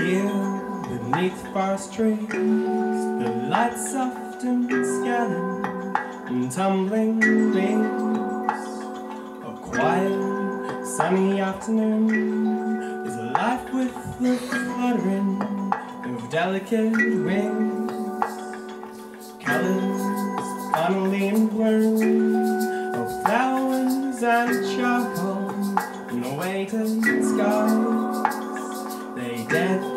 Here, beneath forest trees, the lights often scanning and tumbling things. A quiet, sunny afternoon is alive with the fluttering of delicate wings. Colors finally in bloom of flowers and charcoal in the waiting skies. They dance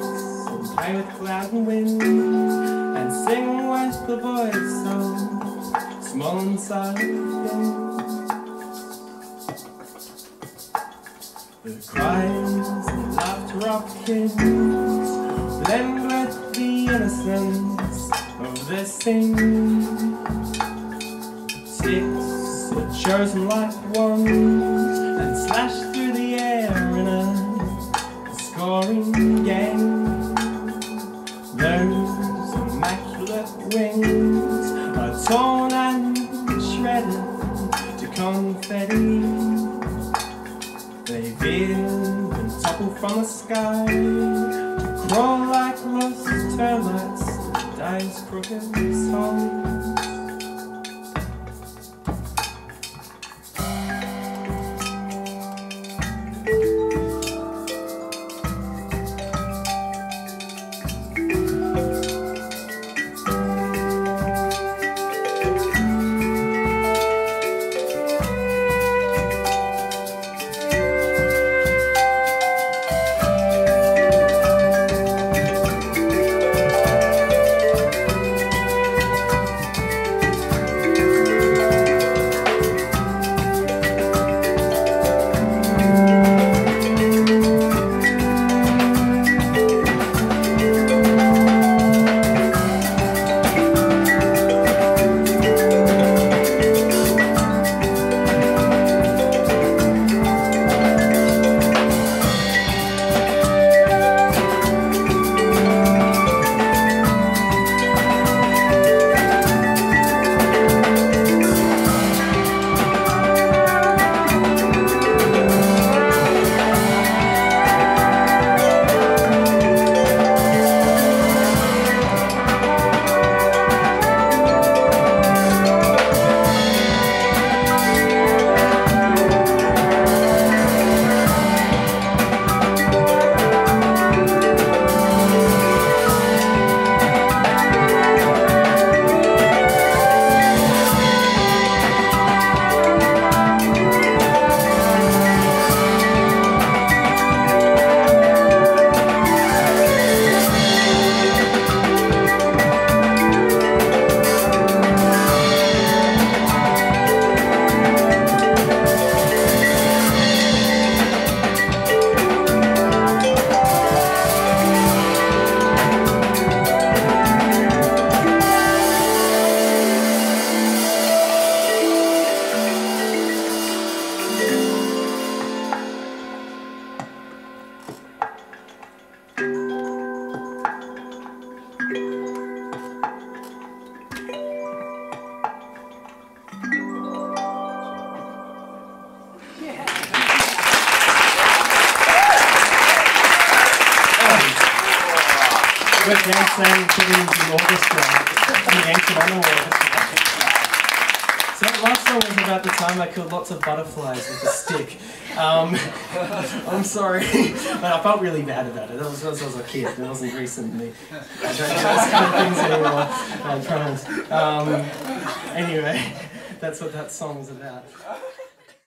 and play with cloud and wind and sing with the voice of small and silent things. The cries and laughter of kids blend with the innocence of this scene. Sticks are chosen like ones and slash through the air in a scoring game. Those immaculate wings are torn and shredded to confetti. They veer and topple from the sky to crawl like lost termites to dance crooked songs. We're dancing to the orchestra, the ancient honor orchestra. So that last song was about the time I killed lots of butterflies with a stick. I'm sorry, but I felt really bad about it. That was because I was a kid, that wasn't recently. I don't do those kind of things anymore, I promise. Anyway, that's what that song was about.